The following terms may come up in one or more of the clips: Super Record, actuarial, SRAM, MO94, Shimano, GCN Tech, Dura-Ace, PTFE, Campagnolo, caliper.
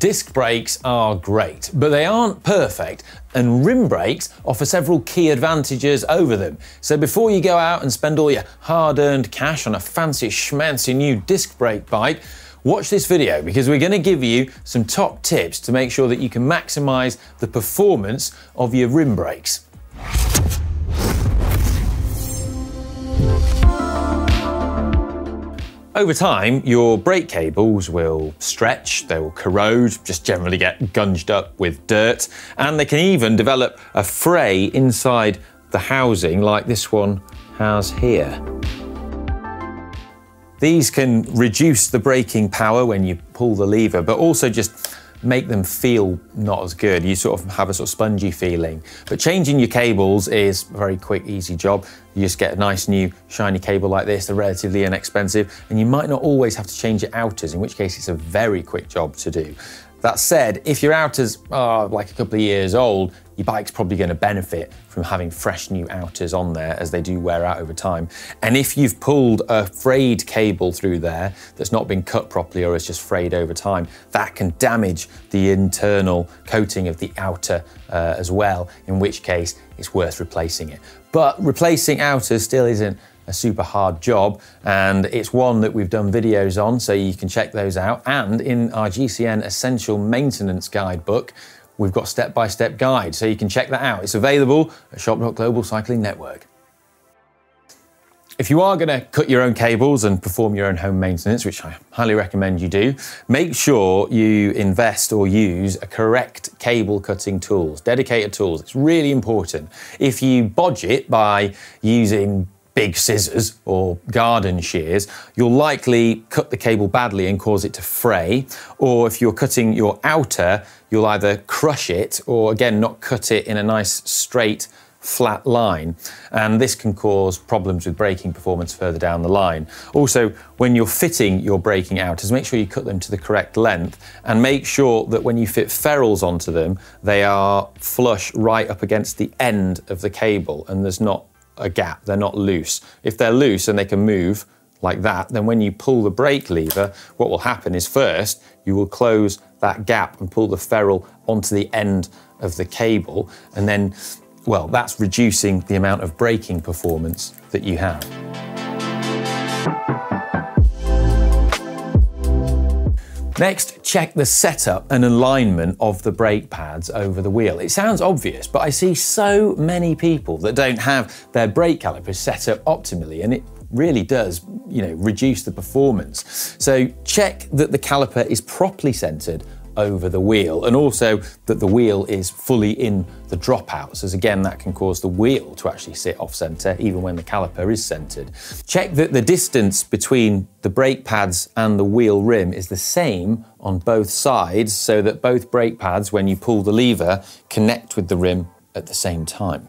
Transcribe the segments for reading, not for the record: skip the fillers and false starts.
Disc brakes are great, but they aren't perfect, and rim brakes offer several key advantages over them. So before you go out and spend all your hard-earned cash on a fancy schmancy new disc brake bike, watch this video, because we're going to give you some top tips to make sure that you can maximize the performance of your rim brakes. Over time, your brake cables will stretch, they will corrode, just generally get gunged up with dirt, and they can even develop a fray inside the housing like this one has here. These can reduce the braking power when you pull the lever, but also just make them feel not as good. You sort of have a sort of spongy feeling. But changing your cables is a very quick, easy job. You just get a nice new shiny cable like this. They're relatively inexpensive, and you might not always have to change your outers, in which case it's a very quick job to do. That said, if your outers are like a couple of years old, your bike's probably going to benefit from having fresh new outers on there, as they do wear out over time. And if you've pulled a frayed cable through there that's not been cut properly or is just frayed over time, that can damage the internal coating of the outer as well, in which case it's worth replacing it. But replacing outers still isn't a super hard job, and it's one that we've done videos on, so you can check those out. And in our GCN Essential Maintenance Guidebook, we've got step-by-step guide, so you can check that out. It's available at shop.global cycling network. If you are going to cut your own cables and perform your own home maintenance, which I highly recommend you do, make sure you invest or use a correct cable cutting tools, dedicated tools. It's really important. If you bodge it by using big scissors or garden shears, you'll likely cut the cable badly and cause it to fray. Or if you're cutting your outer, you'll either crush it or, again, not cut it in a nice straight flat line, and this can cause problems with braking performance further down the line. Also, when you're fitting your braking outers, make sure you cut them to the correct length, and make sure that when you fit ferrules onto them, they are flush right up against the end of the cable and there's not a gap, they're not loose. If they're loose and they can move like that, then when you pull the brake lever, what will happen is first, you will close that gap and pull the ferrule onto the end of the cable, and then, well, that's reducing the amount of braking performance that you have. Next, check the setup and alignment of the brake pads over the wheel. It sounds obvious, but I see so many people that don't have their brake calipers set up optimally, and it really does, you know, reduce the performance. So check that the caliper is properly centered over the wheel, and also that the wheel is fully in the dropouts, as again, that can cause the wheel to actually sit off center even when the caliper is centered. Check that the distance between the brake pads and the wheel rim is the same on both sides, so that both brake pads, when you pull the lever, connect with the rim at the same time.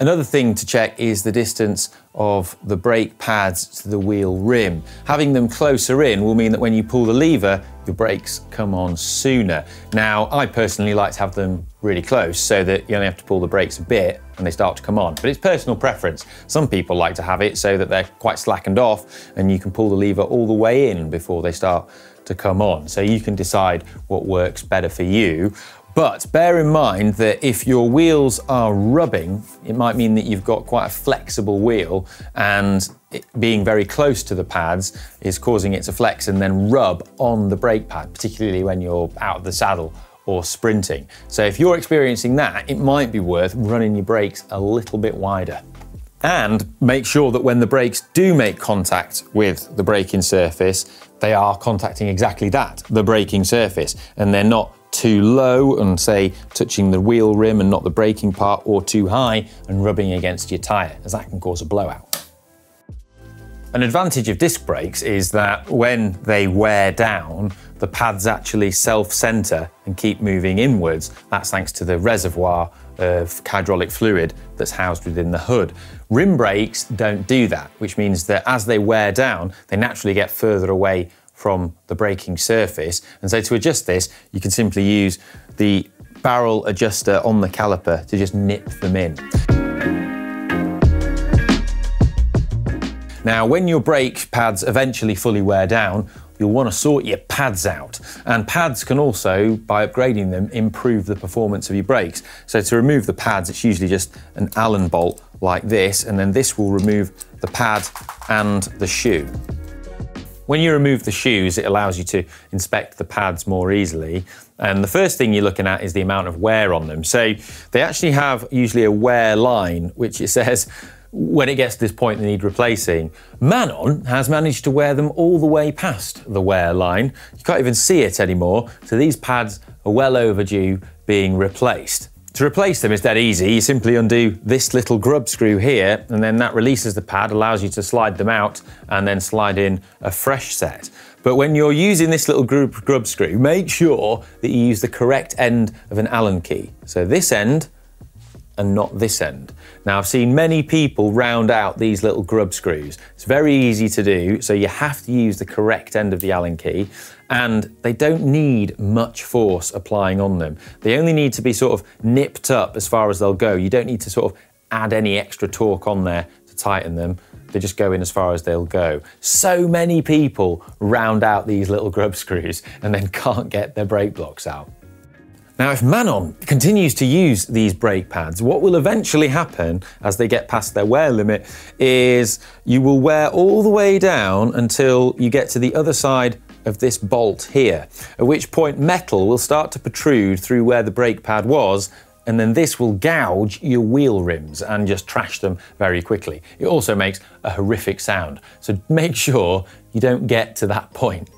Another thing to check is the distance of the brake pads to the wheel rim. Having them closer in will mean that when you pull the lever, your brakes come on sooner. Now, I personally like to have them really close so that you only have to pull the brakes a bit and they start to come on, but it's personal preference. Some people like to have it so that they're quite slackened off and you can pull the lever all the way in before they start to come on. So you can decide what works better for you. But bear in mind that if your wheels are rubbing, it might mean that you've got quite a flexible wheel, and it being very close to the pads is causing it to flex and then rub on the brake pad, particularly when you're out of the saddle or sprinting. So if you're experiencing that, it might be worth running your brakes a little bit wider. And make sure that when the brakes do make contact with the braking surface, they are contacting exactly that, the braking surface, and they're not too low and, say, touching the wheel rim and not the braking part, or too high and rubbing against your tyre, as that can cause a blowout. An advantage of disc brakes is that when they wear down, the pads actually self-centre and keep moving inwards. That's thanks to the reservoir of hydraulic fluid that's housed within the hood. Rim brakes don't do that, which means that as they wear down, they naturally get further away from the braking surface. And so to adjust this, you can simply use the barrel adjuster on the caliper to just nip them in. Now, when your brake pads eventually fully wear down, you'll want to sort your pads out. And pads can also, by upgrading them, improve the performance of your brakes. So to remove the pads, it's usually just an Allen bolt like this, and then this will remove the pad and the shoe. When you remove the shoes, it allows you to inspect the pads more easily. And the first thing you're looking at is the amount of wear on them. So they actually have usually a wear line, which it says, when it gets to this point, they need replacing. Manon has managed to wear them all the way past the wear line. You can't even see it anymore. So these pads are well overdue being replaced. To replace them is that easy. You simply undo this little grub screw here, and then that releases the pad, allows you to slide them out and then slide in a fresh set. But when you're using this little grub screw, make sure that you use the correct end of an Allen key. So this end and not this end. Now, I've seen many people round out these little grub screws. It's very easy to do, so you have to use the correct end of the Allen key, and they don't need much force applying on them. They only need to be sort of nipped up as far as they'll go. You don't need to sort of add any extra torque on there to tighten them. They just go in as far as they'll go. So many people round out these little grub screws and then can't get their brake blocks out. Now, if Manon continues to use these brake pads, what will eventually happen as they get past their wear limit is you will wear all the way down until you get to the other side of this bolt here, at which point metal will start to protrude through where the brake pad was, and then this will gouge your wheel rims and just trash them very quickly. It also makes a horrific sound, so make sure you don't get to that point.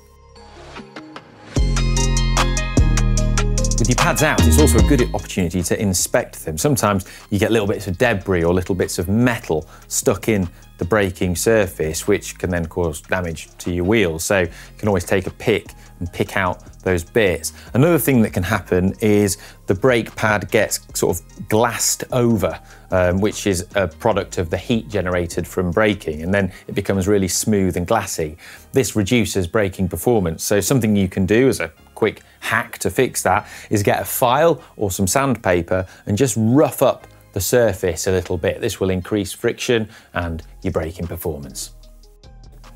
With your pads out, it's also a good opportunity to inspect them. Sometimes you get little bits of debris or little bits of metal stuck in the braking surface, which can then cause damage to your wheels. So you can always take a pick and pick out those bits. Another thing that can happen is the brake pad gets sort of glassed over, which is a product of the heat generated from braking, and then it becomes really smooth and glassy. This reduces braking performance. So something you can do as a quick hack to fix that is get a file or some sandpaper and just rough up the surface a little bit. This will increase friction and your braking performance.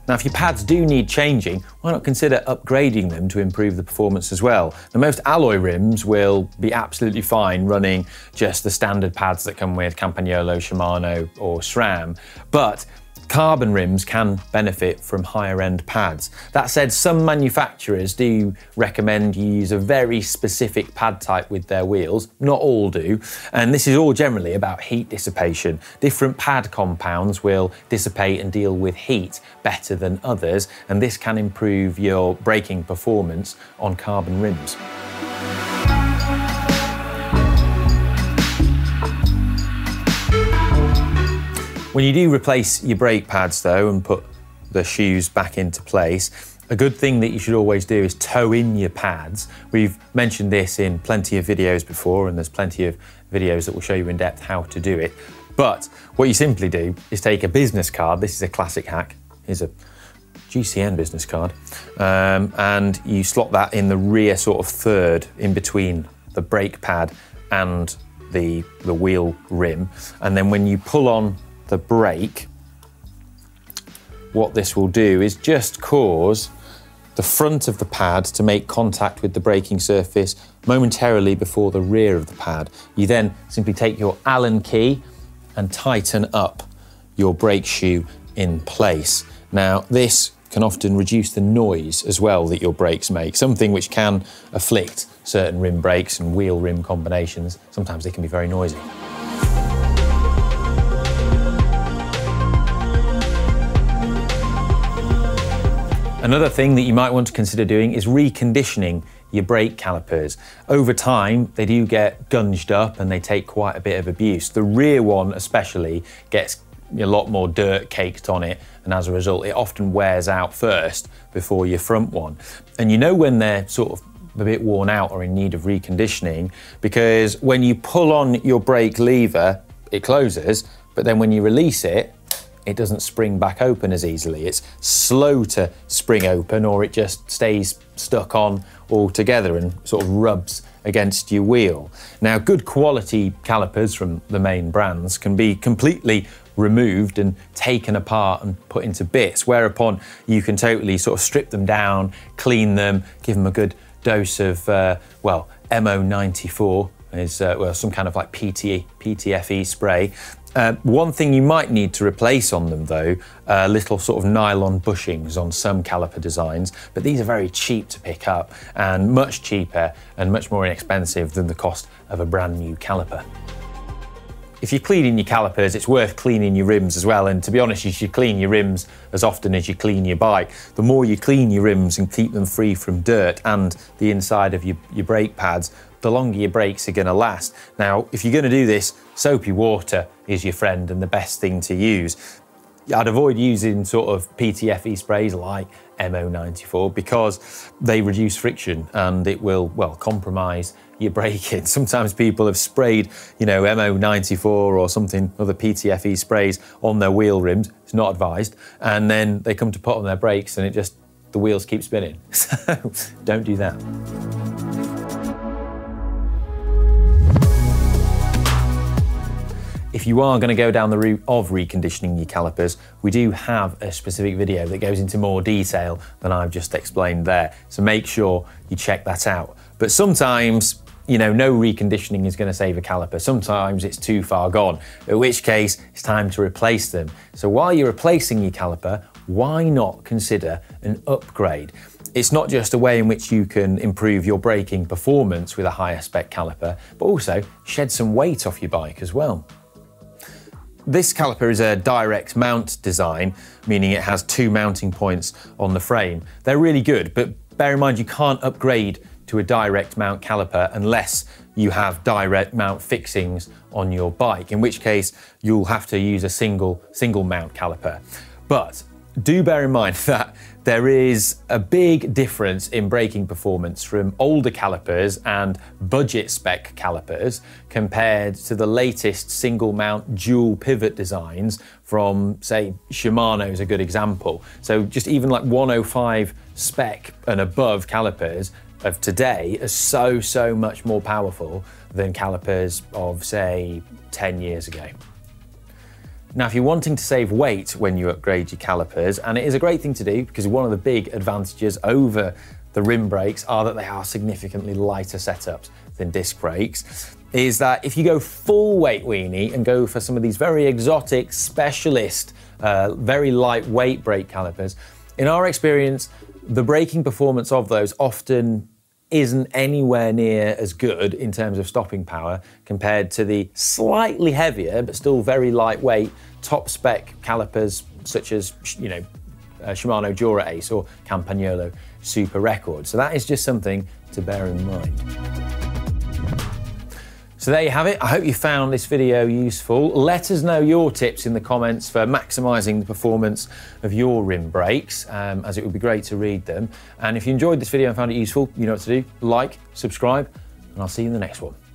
Now, if your pads do need changing, why not consider upgrading them to improve the performance as well? Now, most alloy rims will be absolutely fine running just the standard pads that come with Campagnolo, Shimano or SRAM, but carbon rims can benefit from higher end pads. That said, some manufacturers do recommend you use a very specific pad type with their wheels. Not all do. And this is all generally about heat dissipation. Different pad compounds will dissipate and deal with heat better than others, and this can improve your braking performance on carbon rims. When you do replace your brake pads though and put the shoes back into place, a good thing that you should always do is toe in your pads. We've mentioned this in plenty of videos before, and there's plenty of videos that will show you in depth how to do it. But what you simply do is take a business card. This is a classic hack. Here's a GCN business card. And you slot that in the rear sort of third in between the brake pad and the wheel rim. And then when you pull on the brake, what this will do is just cause the front of the pad to make contact with the braking surface momentarily before the rear of the pad. You then simply take your Allen key and tighten up your brake shoe in place. Now, this can often reduce the noise as well that your brakes make, something which can afflict certain rim brakes and wheel rim combinations. Sometimes they can be very noisy. Another thing that you might want to consider doing is reconditioning your brake calipers. Over time, they do get gunged up and they take quite a bit of abuse. The rear one especially gets a lot more dirt caked on it, and as a result, it often wears out first before your front one. And you know when they're sort of a bit worn out or in need of reconditioning, because when you pull on your brake lever, it closes, but then when you release it, it doesn't spring back open as easily. It's slow to spring open, or it just stays stuck on altogether and sort of rubs against your wheel. Now, good quality calipers from the main brands can be completely removed and taken apart and put into bits, whereupon you can totally sort of strip them down, clean them, give them a good dose of, well, MO94 is well, some kind of like PTFE spray. One thing you might need to replace on them though, little sort of nylon bushings on some caliper designs, but these are very cheap to pick up and much cheaper and much more inexpensive than the cost of a brand new caliper. If you're cleaning your calipers, it's worth cleaning your rims as well, and to be honest, you should clean your rims as often as you clean your bike. The more you clean your rims and keep them free from dirt and the inside of your brake pads, the longer your brakes are going to last. Now, if you're going to do this, soapy water is your friend and the best thing to use. I'd avoid using sort of PTFE sprays like MO94 because they reduce friction and it will, well, compromise your braking. Sometimes people have sprayed, you know, MO94 or something, other PTFE sprays on their wheel rims. It's not advised. And then they come to put on their brakes and it just, the wheels keep spinning. So don't do that. If you are going to go down the route of reconditioning your calipers, we do have a specific video that goes into more detail than I've just explained there. So make sure you check that out. But sometimes, you know, no reconditioning is going to save a caliper. Sometimes it's too far gone, in which case it's time to replace them. So while you're replacing your caliper, why not consider an upgrade? It's not just a way in which you can improve your braking performance with a higher spec caliper, but also shed some weight off your bike as well. This caliper is a direct mount design, meaning it has two mounting points on the frame. They're really good, but bear in mind you can't upgrade to a direct mount caliper unless you have direct mount fixings on your bike, in which case you'll have to use a single mount caliper. But do bear in mind that there is a big difference in braking performance from older calipers and budget spec calipers compared to the latest single mount dual pivot designs from, say, Shimano is a good example. So just even like 105 spec and above calipers of today are so much more powerful than calipers of, say, 10 years ago. Now, if you're wanting to save weight when you upgrade your calipers, and it is a great thing to do because one of the big advantages over the rim brakes are that they are significantly lighter setups than disc brakes, is that if you go full weight weenie and go for some of these very exotic, specialist, very lightweight brake calipers, in our experience, the braking performance of those often isn't anywhere near as good in terms of stopping power compared to the slightly heavier but still very lightweight top spec calipers such as, you know, Shimano Dura-Ace or Campagnolo Super Record. So that is just something to bear in mind. So there you have it. I hope you found this video useful. Let us know your tips in the comments for maximising the performance of your rim brakes, as it would be great to read them. And if you enjoyed this video and found it useful, you know what to do. Like, subscribe, and I'll see you in the next one.